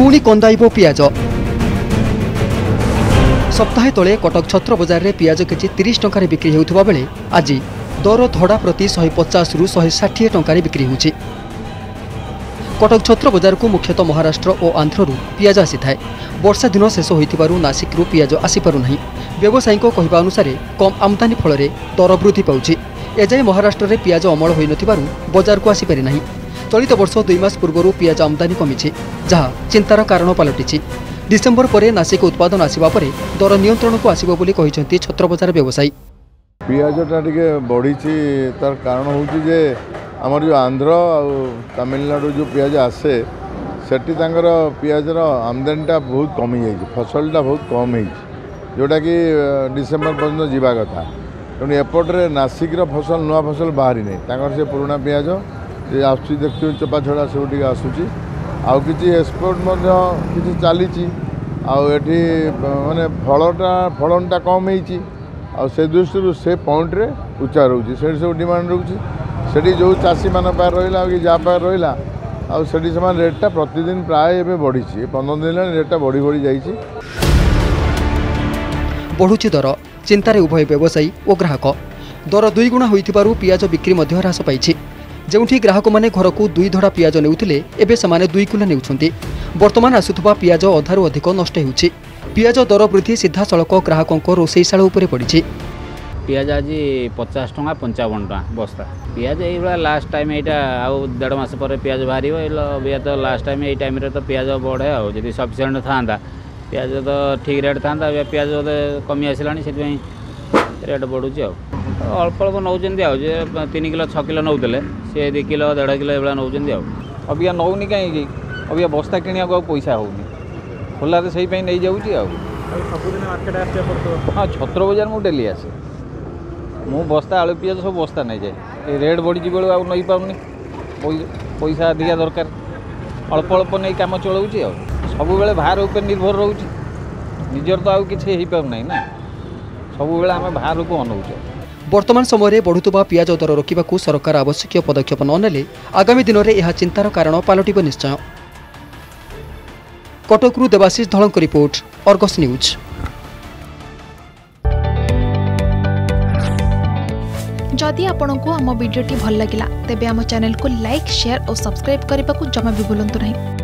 पुणी कंदाइब पियाज। सप्ताहे तले कटक छत्र बजार में पियाज केजी 30 टंकार बिक्री होता बेले आज दर धड़ा प्रति 150 रु 160 टंकार बिक्री होछि। कटक छत्र बजार को मुख्यतः महाराष्ट्र और आंध्रु पियाज आसी थाए। वर्षा दिन शेष होइथिबारु नासिकरू पियाज आसीपारु नाही। व्यवसायी को कहवा अनुसार कम आमदानी फल दर वृद्धि पाउछि। एजाए महाराष्ट्र में पियाज अमल होई नथिबारु बजार को आसीपारि नाही। चलित वर्ष 2 मास पूर्व पियाज आमदानी कमिछि, जहाँ चिंतार कारण पलटिछि। डिसेम्बर पर नासिक उत्पादन आसवा पर दर नियंत्रण को आसब बोली कहते छत्र बजार व्यवसायी। पियाजटा टे बढ़ी तार कारण होमर जो आंध्र आ तमिलनाडु जो पियाज आसे सेठी पियाजर आमदानीटा बहुत कमी जाइए, फसलटा बहुत कम हो जोटा कि डिसेम्बर पर्यटन जावा कथा। तेणु एपटे नासिक्र फसल नुआ फसल बाहरी नहीं, से पुराणा पियाज आस चपा छड़ा सब आसूँ आउ कि एक्सपोर्ट कि चली मानने फलटा फलनटा कम हो दृष्टि से पॉइंट्रे उच्चा रोचे से सब डिमांड रोचे से जो चाषी मान पार रहा कि जहाँ पार रहा आसान रेटा प्रतिदिन प्राय बढ़ी 15 दिन रेटा बढ़ी बढ़ी जाइए। बढ़ुची दर चिंतार उभय व्यवसायी और ग्राहक। दर 2 गुणा हो पियाज बिक्री ह्रास पाई। जोठी ग्राहक मैंने घर को 2 धड़ा पियाज नेउथिले एबे समाने 2 किलो नेउछन्ति। वर्तमान आसुथबा पियाज अधारू अधिक नष्ट हेउछि। पियाज दर वृद्धि सीधा सड़क ग्राहकों रोषेशाला उपरे पड़िछि। पियाज आज 50 टंका 55 टंका बस्ता पियाज एबा लास्ट टाइम एटा आउ 1.5 मास पर पियाज बाहरियो एला तो लास्ट टाइम ए टाइम रे तो पियाज बढ़े आउ जदि सफिशिएंट थांदा पियाज तो ठीक रेट थांदा। पियाज कमी आसिलानी सेति पई रेट बढ़ुछि आउ अल्प अल्प नौ 3 किलो 6 किलो नौले से 2 किलो 1.5 किलो एवं नौ अबिया नौनी कहीं अबिया बस्ता किणा को पैसा होनी खोल से नहीं जाऊँगी। हाँ छत्र बजार मुझे डेली आसे मु बस्ता आलु पियाज सब बस्ता नहीं जाए रेट बढ़ी बेलू आउ नहीं पाऊनी पैसा अधिका दरकार अल्प अल्प नहीं कम चलाऊँगी सब बेले बाहर उपर निर्भर रोच निजर तो आउ किसी हो पाऊना ना सब बेले आम बाहर को अनौचे। वर्तमान समय में बढ़ुवा पियाज दर रोकने सरकार आवश्यक पदक्षेप ननेले आगामी दिन में यह चिंतार कारण पलटब निश्चय। कटकरू देवाशीष धलंक रिपोर्ट, अर्गस न्यूज। जदि आपंक आम भिडी भल लगा तेब चैनल को लाइक, शेयर और सब्सक्राइब करने को जमा भी भूलु नहीं।